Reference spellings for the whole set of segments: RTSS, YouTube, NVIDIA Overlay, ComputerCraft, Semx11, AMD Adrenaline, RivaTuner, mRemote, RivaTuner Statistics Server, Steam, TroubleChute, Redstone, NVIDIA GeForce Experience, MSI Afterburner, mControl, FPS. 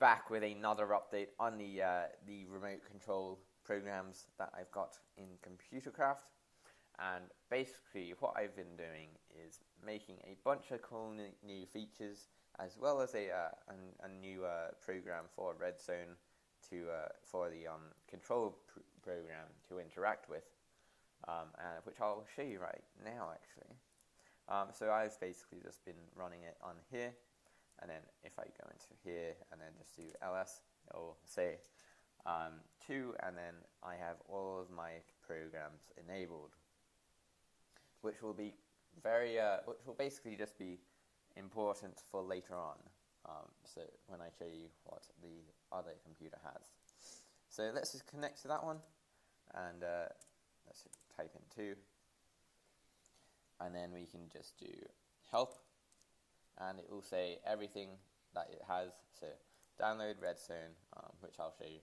back with another update on the remote control programs that I've got in ComputerCraft. And basically what I've been doing is making a bunch of cool new features, as well as a new program for Redstone to for the control program to interact with, and which I'll show you right now actually. So I've basically just been running it on here, and then if I go into here and then just do ls, it'll say 2, and then I have all of my programs enabled, which will be which will basically just be important for later on, so when I show you what the other computer has. So let's just connect to that one, and let's type in 2, and then we can just do help, and it will say everything that it has, so download Redstone, which I'll show you,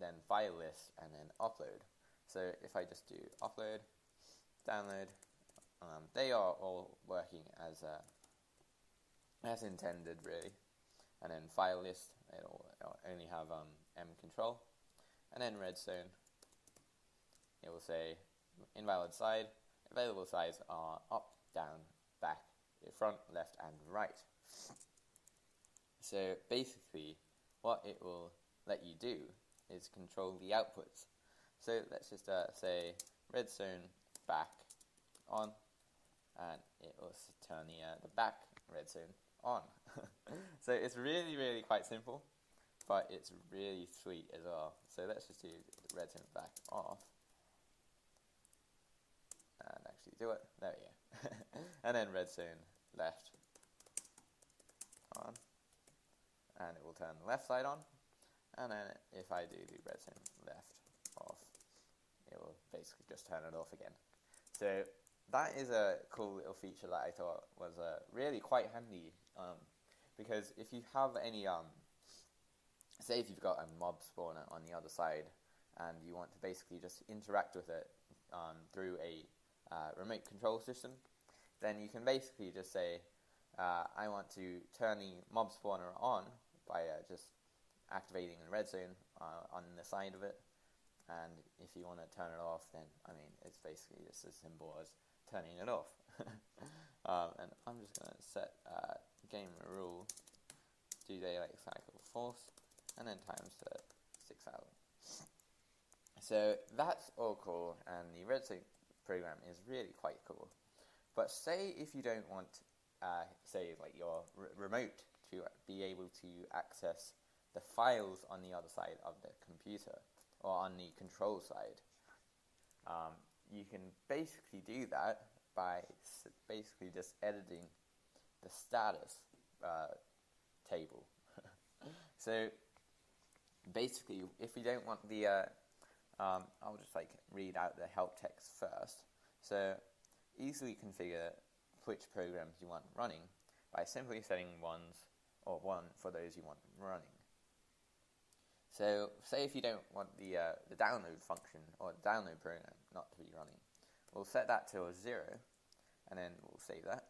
then file list, and then upload. So if I just do upload, download, they are all working as intended, really. And then file list, it'll only have mControl, and then Redstone, it will say invalid side. Available sides are up, down, back, front, left, and right. So basically, what it will let you do is control the outputs. So let's just say Redstone back on, and it will turn the back Redstone on. So it's really quite simple, but it's really sweet as well. So let's just do Redstone back off and actually do it. There we go. And then Redstone left on, and it will turn the left side on. And then if I do Redstone left off, it will basically just turn it off again. So that is a cool little feature that I thought was really quite handy, because if you have any, say if you've got a mob spawner on the other side and you want to basically just interact with it through a remote control system, then you can basically just say, I want to turn the mob spawner on by just activating the Redstone on the side of it. And if you want to turn it off, then, I mean, it's basically just as simple as turning it off. And I'm just going to set game rule, do daylight cycle false, and then times 6,000. So that's all cool, and the Redstone program is really quite cool. But say if you don't want, say, like your remote to be able to access the files on the other side of the computer, or on the control side, you can basically do that by basically just editing the status table. So basically, if you don't want the, I'll just like read out the help text first. So easily configure which programs you want running by simply setting ones, or 1 for those you want running. So, say if you don't want the download function, or the download program, not to be running, we'll set that to a 0, and then we'll save that,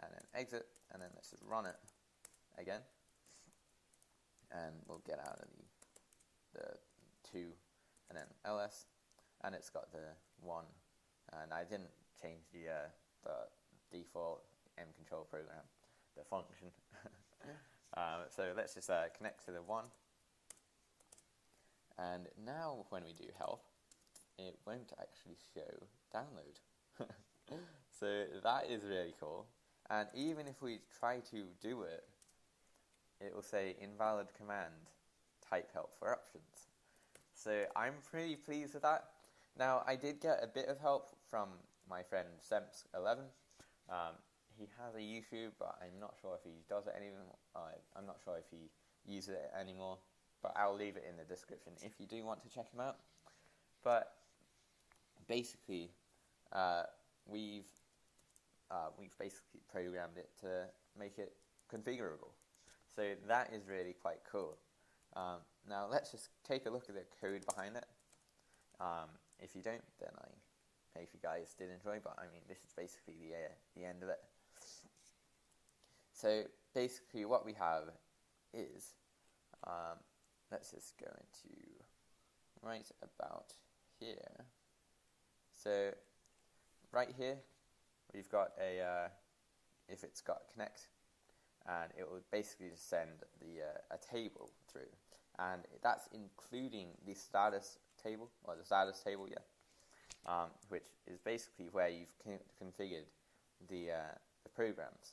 and then exit, and then let's just run it again, and we'll get out of the 2, and then ls, and it's got the 1, and I didn't change the default mControl program, the function. So let's just connect to the 1. And now when we do help, it won't actually show download. So that is really cool. And even if we try to do it, it will say invalid command, type help for options. So I'm pretty pleased with that. Now I did get a bit of help from my friend Semx11. He has a YouTube, but I'm not sure if he does it anymore. I'm not sure if he uses it anymore. But I'll leave it in the description if you do want to check him out. But basically, we've basically programmed it to make it configurable. So that is really quite cool. Now let's just take a look at the code behind it. If you don't, then I hope you guys did enjoy. But I mean, this is basically the end of it. So basically, what we have is Let's just go into right about here. So right here we've got a if it's got connect, and it will basically just send the a table through, and that's including the status table, or the status table, yeah, which is basically where you've configured the programs.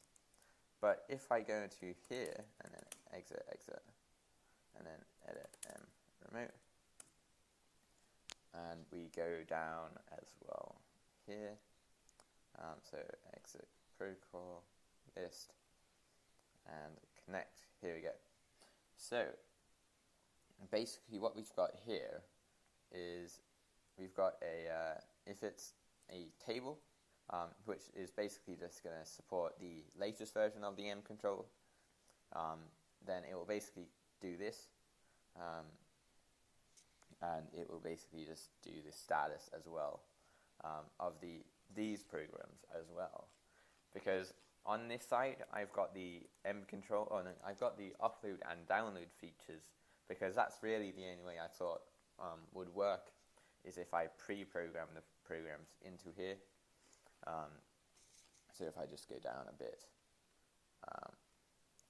But if I go into here and then exit, and then edit mRemote, and we go down as well here, so exit protocol list and connect. Here we go. So basically, what we've got here is we've got a if it's a table, which is basically just going to support the latest version of the mControl, then it will basically do this, and it will basically just do the status as well of these programs as well, because on this side I've got the mControl, oh no, I've got the upload and download features, because that's really the only way I thought would work, is if I pre-program the programs into here. So if I just go down a bit,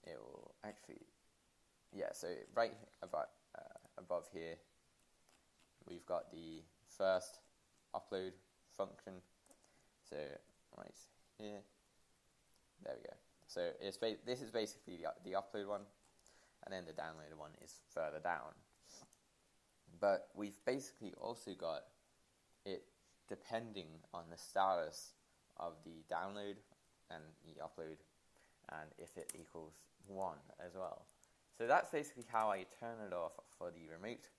it will actually, yeah, so right about, above here, we've got the first upload function, so right here, there we go. So it's this is basically the upload one, and then the download one is further down. But we've basically also got it depending on the status of the download and the upload, and if it equals 1 as well. So that's basically how I turn it off for the remote,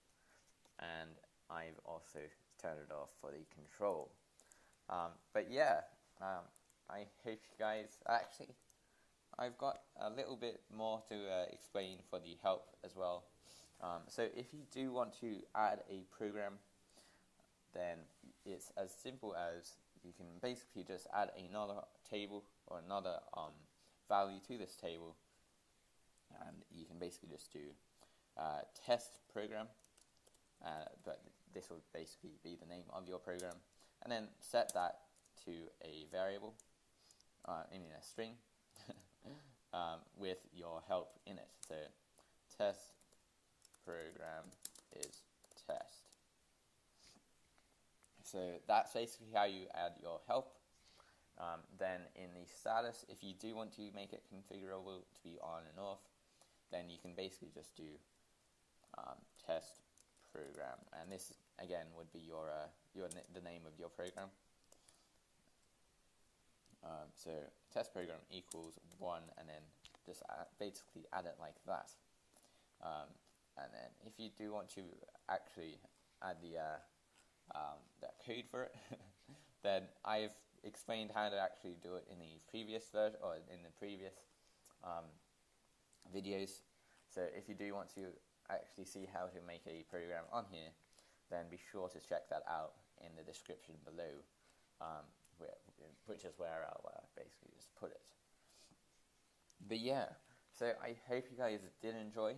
and I've also turned it off for the control. But yeah, I hope you guys, actually, I've got a little bit more to explain for the help as well. So if you do want to add a program, then it's as simple as you can basically just add another table or another value to this table, and you can basically just do test program, but this will basically be the name of your program, and then set that to a variable, I mean a string, with your help in it. So test program is test. So that's basically how you add your help. Then in the status, if you do want to make it configurable to be on and off, then you can basically just do test program, and this again would be the name of your program. So test program equals 1, and then just basically add it like that. And then if you do want to actually add the code for it, then I've explained how to actually do it in the previous version, or in the previous videos. So if you do want to actually see how to make a program on here, then be sure to check that out in the description below, which is where I'll basically just put it. But yeah, so I hope you guys did enjoy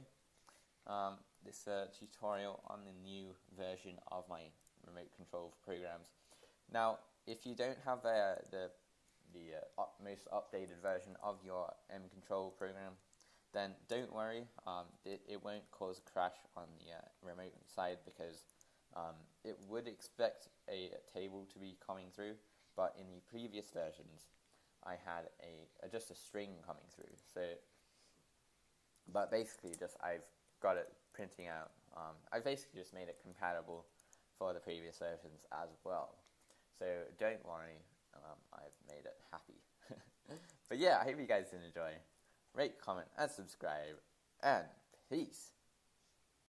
this tutorial on the new version of my remote control programs. Now, if you don't have the most updated version of your mControl program, then don't worry, it won't cause a crash on the remote side, because it would expect a table to be coming through, but in the previous versions I had just a string coming through. So, but basically just I've got it printing out. I basically just made it compatible for the previous versions as well. So don't worry, I've made it happy. But yeah, I hope you guys did enjoy. Rate, comment, and subscribe, and peace.